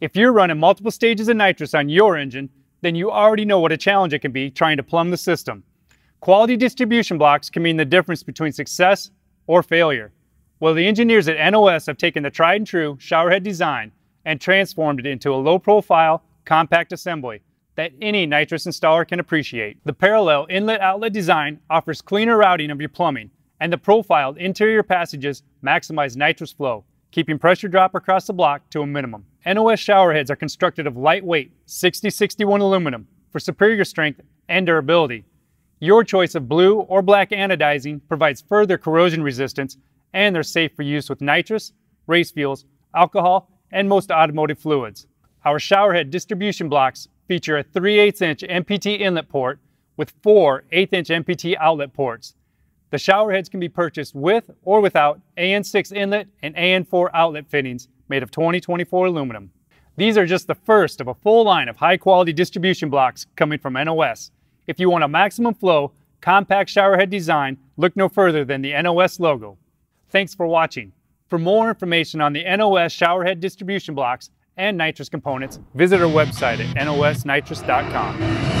If you're running multiple stages of nitrous on your engine, then you already know what a challenge it can be trying to plumb the system. Quality distribution blocks can mean the difference between success or failure. Well, the engineers at NOS have taken the tried and true showerhead design and transformed it into a low-profile, compact assembly that any nitrous installer can appreciate. The parallel inlet-outlet design offers cleaner routing of your plumbing, and the profiled interior passages maximize nitrous flow, keeping pressure drop across the block to a minimum. NOS showerheads are constructed of lightweight 6061 aluminum for superior strength and durability. Your choice of blue or black anodizing provides further corrosion resistance, and they're safe for use with nitrous, race fuels, alcohol, and most automotive fluids. Our showerhead distribution blocks feature a 3/8-inch MPT inlet port with 4 8-inch MPT outlet ports. The showerheads can be purchased with or without AN6 inlet and AN4 outlet fittings made of 2024 aluminum. These are just the first of a full line of high-quality distribution blocks coming from NOS. If you want a maximum flow, compact showerhead design, look no further than the NOS logo. Thanks for watching. For more information on the NOS showerhead distribution blocks and nitrous components, visit our website at nosnitrous.com.